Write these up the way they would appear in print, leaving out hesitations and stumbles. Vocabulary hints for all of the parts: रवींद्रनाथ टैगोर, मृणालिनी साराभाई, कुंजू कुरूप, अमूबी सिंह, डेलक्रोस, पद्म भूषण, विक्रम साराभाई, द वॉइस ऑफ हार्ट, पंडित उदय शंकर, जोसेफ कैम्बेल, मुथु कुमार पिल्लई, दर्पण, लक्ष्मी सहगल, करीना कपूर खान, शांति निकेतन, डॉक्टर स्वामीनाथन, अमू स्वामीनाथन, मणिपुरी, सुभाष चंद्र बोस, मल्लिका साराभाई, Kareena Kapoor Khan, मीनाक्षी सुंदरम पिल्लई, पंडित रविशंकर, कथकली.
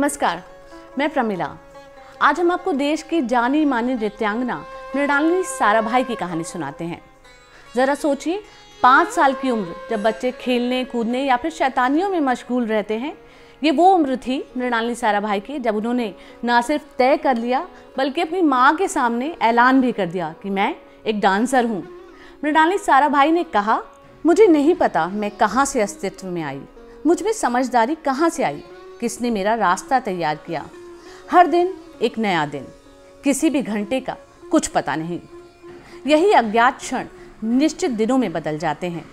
नमस्कार, मैं प्रमिला। आज हम आपको देश की जानी मानी नृत्यांगना मृणालिनी साराभाई की कहानी सुनाते हैं। ज़रा सोचिए, 5 साल की उम्र जब बच्चे खेलने कूदने या फिर शैतानियों में मशगूल रहते हैं, ये वो उम्र थी मृणालिनी साराभाई की जब उन्होंने ना सिर्फ तय कर लिया बल्कि अपनी माँ के सामने ऐलान भी कर दिया कि मैं एक डांसर हूँ। मृणालिनी साराभाई ने कहा, मुझे नहीं पता मैं कहाँ से अस्तित्व में आई, मुझ में समझदारी कहाँ से आई, किसने मेरा रास्ता तैयार किया। हर दिन एक नया दिन, किसी भी घंटे का कुछ पता नहीं। यही अज्ञात क्षण निश्चित दिनों में बदल जाते हैं।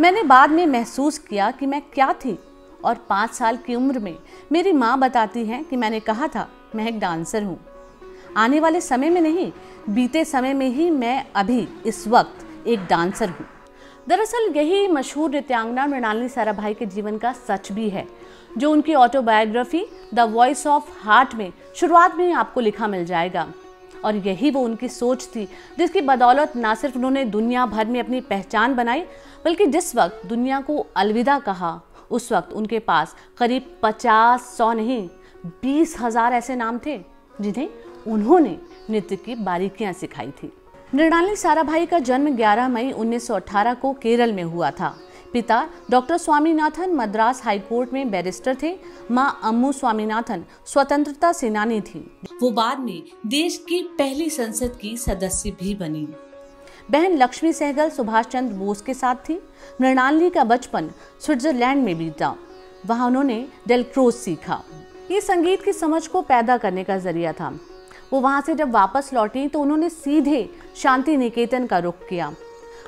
मैंने बाद में महसूस किया कि मैं क्या थी, और 5 साल की उम्र में मेरी माँ बताती हैं कि मैंने कहा था मैं एक डांसर हूँ। आने वाले समय में नहीं, बीते समय में ही मैं अभी इस वक्त एक डांसर हूँ। दरअसल यही मशहूर नृत्यांगना मृणालिनी साराभाई के जीवन का सच भी है, जो उनकी autobiography द वॉइस ऑफ हार्ट में शुरुआत में आपको लिखा मिल जाएगा। और यही वो उनकी सोच थी जिसकी बदौलत ना सिर्फ उन्होंने दुनिया भर में अपनी पहचान बनाई, बल्कि जिस वक्त दुनिया को अलविदा कहा उस वक्त उनके पास करीब 50-100 नहीं 20,000 ऐसे नाम थे जिन्हें उन्होंने नृत्य की बारीकियाँ सिखाई थी। मृणालिनी साराभाई का जन्म 11 मई 1918 को केरल में हुआ था। पिता डॉक्टर स्वामीनाथन मद्रास हाईकोर्ट में बैरिस्टर थे। माँ अमू स्वामीनाथन स्वतंत्रता सेनानी थी। वो बाद में देश की पहली संसद की सदस्य भी बनी। बहन लक्ष्मी सहगल सुभाष चंद्र बोस के साथ थी। मृणालिनी का बचपन स्विट्जरलैंड में बीता। वहाँ उन्होंने डेलक्रोस सीखा। ये संगीत की समझ को पैदा करने का जरिया था। वो वहाँ से जब वापस लौटी तो उन्होंने सीधे शांति निकेतन का रुख किया।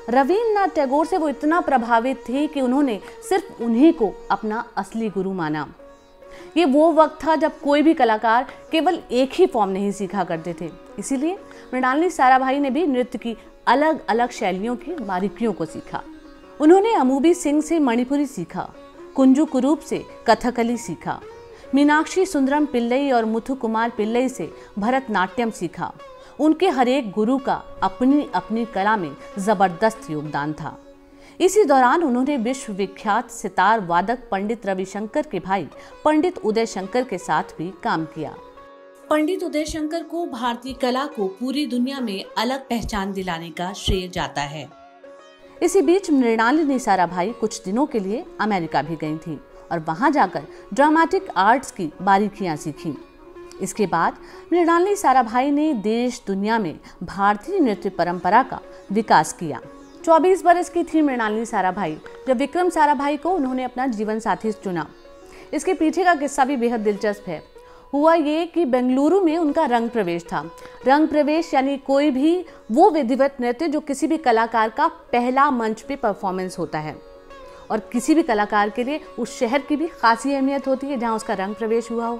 रवींद्रनाथ टैगोर से वो इतना प्रभावित थी कि उन्होंने सिर्फ उन्हीं को अपना असली गुरु माना। ये वो वक्त था जब कोई भी कलाकार केवल एक ही फॉर्म नहीं सीखा करते थे, इसीलिए मृणालिनी साराभाई ने भी नृत्य की अलग अलग शैलियों की बारीकियों को सीखा। उन्होंने अमूबी सिंह से मणिपुरी सीखा, कुंजू कुरूप से कथकली सीखा, मीनाक्षी सुंदरम पिल्लई और मुथु कुमार पिल्लई से भरतनाट्यम सीखा। उनके हर एक गुरु का अपनी अपनी कला में ज़बरदस्त योगदान था। इसी दौरान उन्होंने विश्वविख्यात सितार वादक पंडित रविशंकर के भाई पंडित उदय शंकर के साथ भी काम किया। पंडित उदय शंकर को भारतीय कला को पूरी दुनिया में अलग पहचान दिलाने का श्रेय जाता है। इसी बीच मृणालिनी साराभाई कुछ दिनों के लिए अमेरिका भी गई थी और वहां जाकर ड्रामेटिक आर्ट्स की बारीकियां सीखीं। इसके बाद मृणालिनी साराभाई ने देश दुनिया में भारतीय नृत्य परंपरा का विकास किया। 24 बरस की थी मृणालिनी साराभाई जब विक्रम साराभाई को उन्होंने अपना जीवन साथी चुना। इसके पीछे का किस्सा भी बेहद दिलचस्प है। हुआ ये कि बेंगलुरु में उनका रंग प्रवेश था। रंग प्रवेश यानी कोई भी वो विधिवत नृत्य जो किसी भी कलाकार का पहला मंच पे परफॉर्मेंस होता है, और किसी भी कलाकार के लिए उस शहर की भी खासी अहमियत होती है जहां उसका रंग प्रवेश हुआ हो।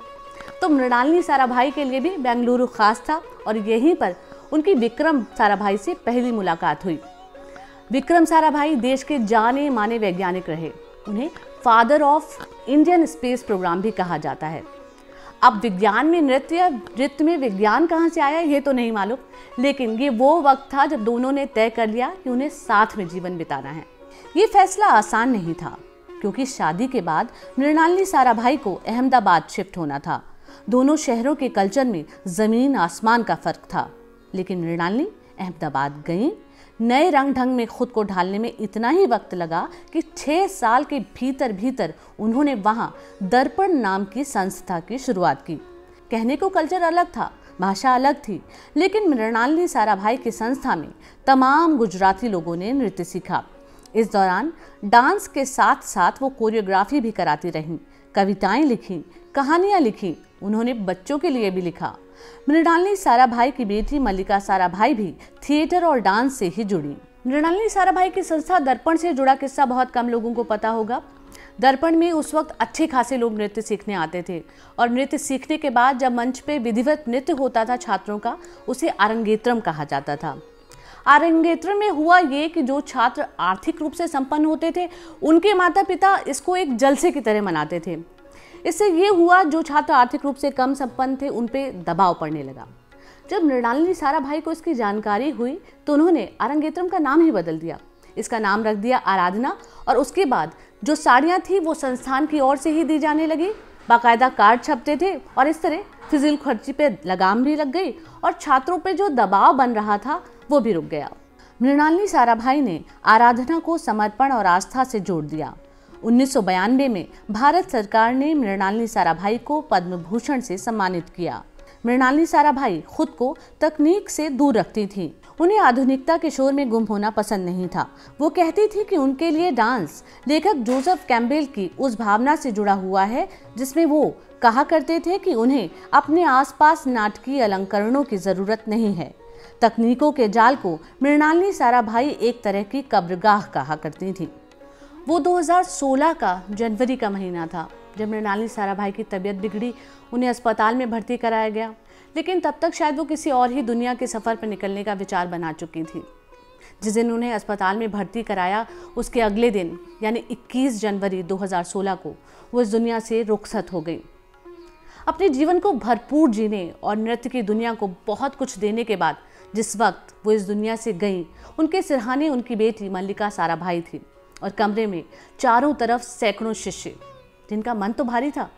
तो मृणालिनी साराभाई के लिए भी बेंगलुरु खास था, और यहीं पर उनकी विक्रम साराभाई से पहली मुलाकात हुई। विक्रम साराभाई देश के जाने माने वैज्ञानिक रहे। उन्हें father of Indian space programme भी कहा जाता है। अब विज्ञान में नृत्य या नृत्य में विज्ञान कहाँ से आया ये तो नहीं मालूम, लेकिन ये वो वक्त था जब दोनों ने तय कर लिया कि उन्हें साथ में जीवन बिताना है। ये फैसला आसान नहीं था क्योंकि शादी के बाद मृणालिनी साराभाई को अहमदाबाद शिफ्ट होना था। दोनों शहरों के कल्चर में ज़मीन आसमान का फर्क था, लेकिन मृणालिनी अहमदाबाद गई। नए रंग ढंग में खुद को ढालने में इतना ही वक्त लगा कि 6 साल के भीतर भीतर उन्होंने वहाँ दर्पण नाम की संस्था की शुरुआत की। कहने को कल्चर अलग था, भाषा अलग थी, लेकिन मृणालिनी साराभाई की संस्था में तमाम गुजराती लोगों ने नृत्य सीखा। इस दौरान डांस के साथ साथ वो कोरियोग्राफी भी कराती रहीं, कविताएं लिखीं, कहानियां लिखीं। उन्होंने बच्चों के लिए भी लिखा। मृणालिनी साराभाई की बेटी मल्लिका साराभाई भी थिएटर और डांस से ही जुड़ी। मृणालिनी साराभाई की संस्था दर्पण से जुड़ा किस्सा बहुत कम लोगों को पता होगा। दर्पण में उस वक्त अच्छे खासे लोग नृत्य सीखने आते थे, और नृत्य सीखने के बाद जब मंच पे विधिवत नृत्य होता था छात्रों का, उसे आरंगेत्रम कहा जाता था। आरंगेत्रम में हुआ ये कि जो छात्र आर्थिक रूप से संपन्न होते थे उनके माता पिता इसको एक जलसे की तरह मनाते थे। इससे ये हुआ जो छात्र आर्थिक रूप से कम संपन्न थे उन पे दबाव पड़ने लगा। जब मृणालिनी साराभाई को इसकी जानकारी हुई तो उन्होंने आरंगेत्रम का नाम ही बदल दिया। इसका नाम रख दिया आराधना, और उसके बाद जो साड़ियाँ थी वो संस्थान की ओर से ही दी जाने लगी। बाकायदा कार्ड छपते थे और इस तरह फिजूल खर्ची पे लगाम भी लग गई और छात्रों पे जो दबाव बन रहा था वो भी रुक गया। मृणालिनी साराभाई ने आराधना को समर्पण और आस्था से जोड़ दिया। 1992 में भारत सरकार ने मृणालिनी साराभाई को पद्म भूषण से सम्मानित किया। मृणालिनी साराभाई खुद को तकनीक से दूर रखती थी। उन्हें आधुनिकता के शोर में गुम होना पसंद नहीं था। वो कहती थी कि उनके लिए डांस लेखक जोसेफ कैम्बेल की उस भावना से जुड़ा हुआ है जिसमें वो कहा करते थे कि उन्हें अपने आसपास नाटकीय अलंकरणों की जरूरत नहीं है। तकनीकों के जाल को मृणालिनी साराभाई एक तरह की कब्रगाह कहा करती थी। वो 2016 का जनवरी का महीना था जब मृणालिनी साराभाई की तबीयत बिगड़ी। उन्हें अस्पताल में भर्ती कराया गया, लेकिन तब तक शायद वो किसी और ही दुनिया के सफ़र पर निकलने का विचार बना चुकी थी। जिस दिन उन्हें अस्पताल में भर्ती कराया, उसके अगले दिन यानी 21 जनवरी 2016 को वो इस दुनिया से रुखसत हो गई। अपने जीवन को भरपूर जीने और नृत्य की दुनिया को बहुत कुछ देने के बाद जिस वक्त वो इस दुनिया से गईं, उनके सिरहाने उनकी बेटी मल्लिका साराभाई थी और कमरे में चारों तरफ सैकड़ों शिष्य, जिनका मन तो भारी था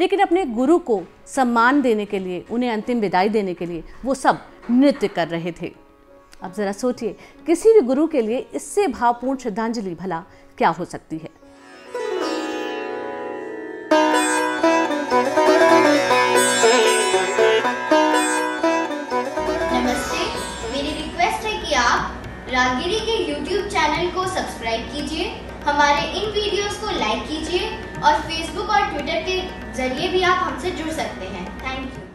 लेकिन अपने गुरु को सम्मान देने के लिए, उन्हें अंतिम विदाई देने के लिए वो सब नृत्य कर रहे थे। अब जरा सोचिए, किसी भी गुरु के लिए इससे भावपूर्ण श्रद्धांजलि भला क्या हो सकती है। नमस्ते, मेरी रिक्वेस्ट है कि आप रागगीरी के YouTube चैनल को सब्सक्राइब कीजिए, हमारे इन वीडियोस को लाइक कीजिए और फेसबुक और ट्विटर के जरिए भी आप हमसे जुड़ सकते हैं। Thank you.